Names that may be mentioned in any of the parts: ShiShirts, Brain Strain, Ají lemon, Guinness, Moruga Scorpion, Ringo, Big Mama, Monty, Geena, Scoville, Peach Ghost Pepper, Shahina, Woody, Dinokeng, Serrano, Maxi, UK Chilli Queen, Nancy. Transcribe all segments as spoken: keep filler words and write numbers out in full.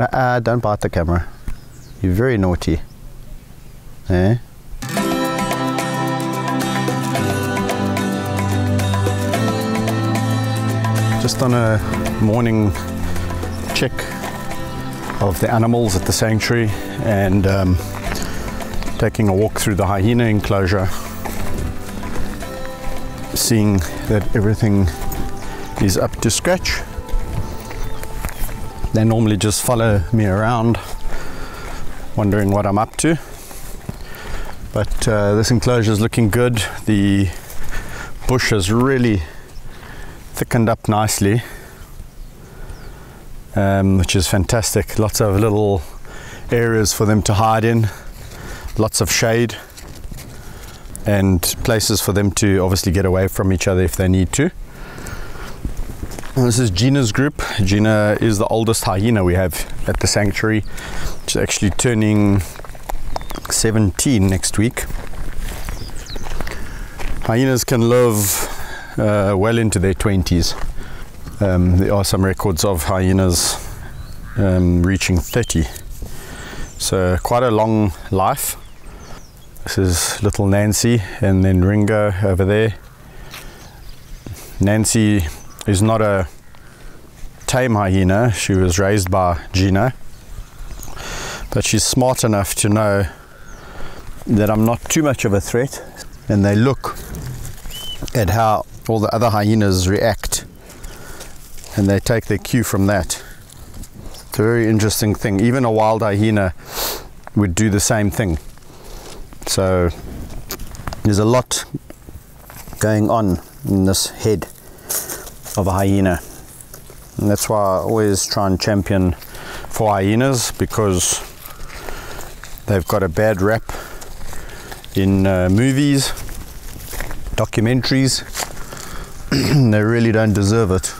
Uh-uh, don't bite the camera. You're very naughty. Eh? Just on a morning check of the animals at the sanctuary and um, taking a walk through the hyena enclosure, seeing that everything is up to scratch. They normally just follow me around, wondering what I'm up to. But uh, this enclosure is looking good. The bush has really thickened up nicely, um, which is fantastic. Lots of little areas for them to hide in, lots of shade, and places for them to obviously get away from each other if they need to. And this is Geena's group. Geena is the oldest hyena we have at the sanctuary. She's actually turning seventeen next week. Hyenas can live Uh, well into their twenties. Um, there are some records of hyenas um, reaching thirty, so quite a long life. This is little Nancy, and then Ringo over there. Nancy is not a tame hyena. She was raised by Geena, but she's smart enough to know that I'm not too much of a threat, and they look at how all the other hyenas react, and they take their cue from that. It's a very interesting thing. Even a wild hyena would do the same thing. So there's a lot going on in this head of a hyena, and that's why I always try and champion for hyenas, because they've got a bad rap in uh, movies, documentaries. They really don't deserve it.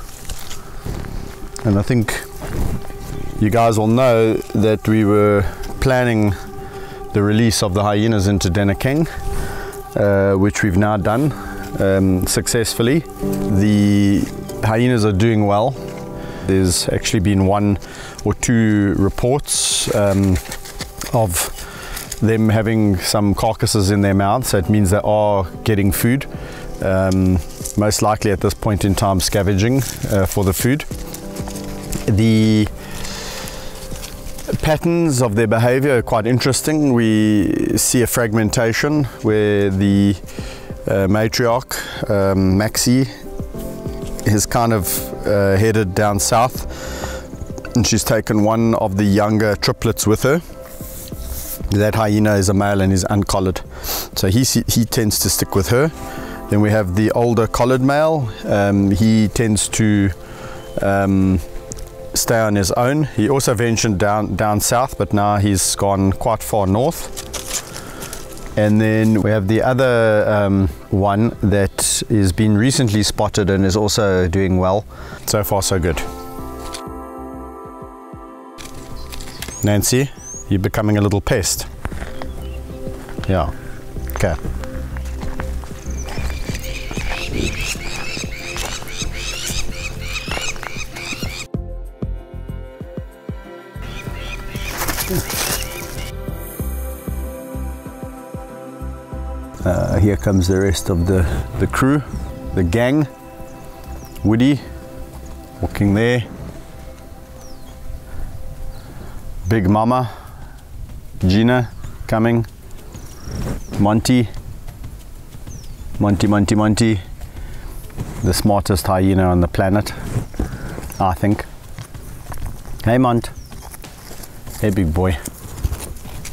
And I think you guys will know that we were planning the release of the hyenas into Dinokeng, uh, which we've now done um, successfully. The hyenas are doing well. There's actually been one or two reports um, of them having some carcasses in their mouths, so it means they are getting food, um, most likely at this point in time scavenging uh, for the food. The patterns of their behavior are quite interesting. We see a fragmentation where the uh, matriarch, um, Maxi, is kind of uh, headed down south, and she's taken one of the younger triplets with her. That hyena is a male and is uncollared, so he, he tends to stick with her. Then we have the older collared male. Um, he tends to um, stay on his own. He also ventured down, down south, but now he's gone quite far north. And then we have the other um, one that has been recently spotted and is also doing well. So far, so good. Nancy? You're becoming a little pest. Yeah. Okay. Uh, here comes the rest of the, the crew, the gang. Woody, walking there. Big Mama. Geena coming, Monty, Monty, Monty, Monty, the smartest hyena on the planet, I think. Hey, Mont. Hey, big boy.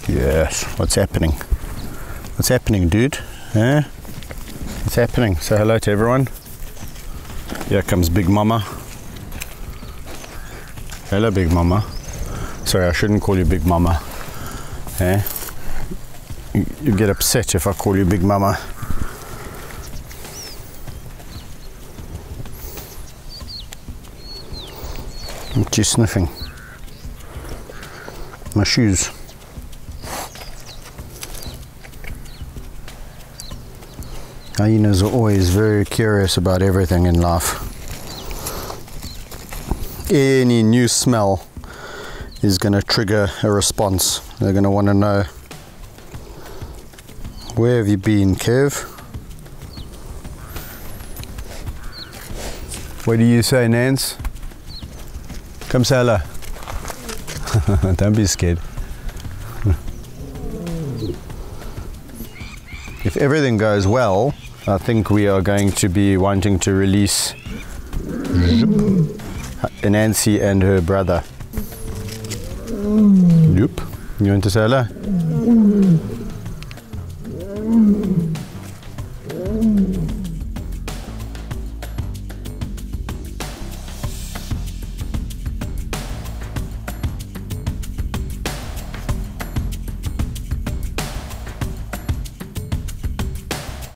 Yes, what's happening? What's happening, dude? Eh? What's happening? Say hello to everyone. Here comes Big Mama. Hello, Big Mama. Sorry, I shouldn't call you Big Mama. Eh? You get upset if I call you Big Mama. What are you sniffing? My shoes. Hyenas are always very curious about everything in life. Any new smell is going to trigger a response. They're going to want to know, where have you been, Kev? What do you say, Nance? Come say hello. Don't be scared. If everything goes well, I think we are going to be wanting to release Nancy and her brother. Nope. You want to say hello?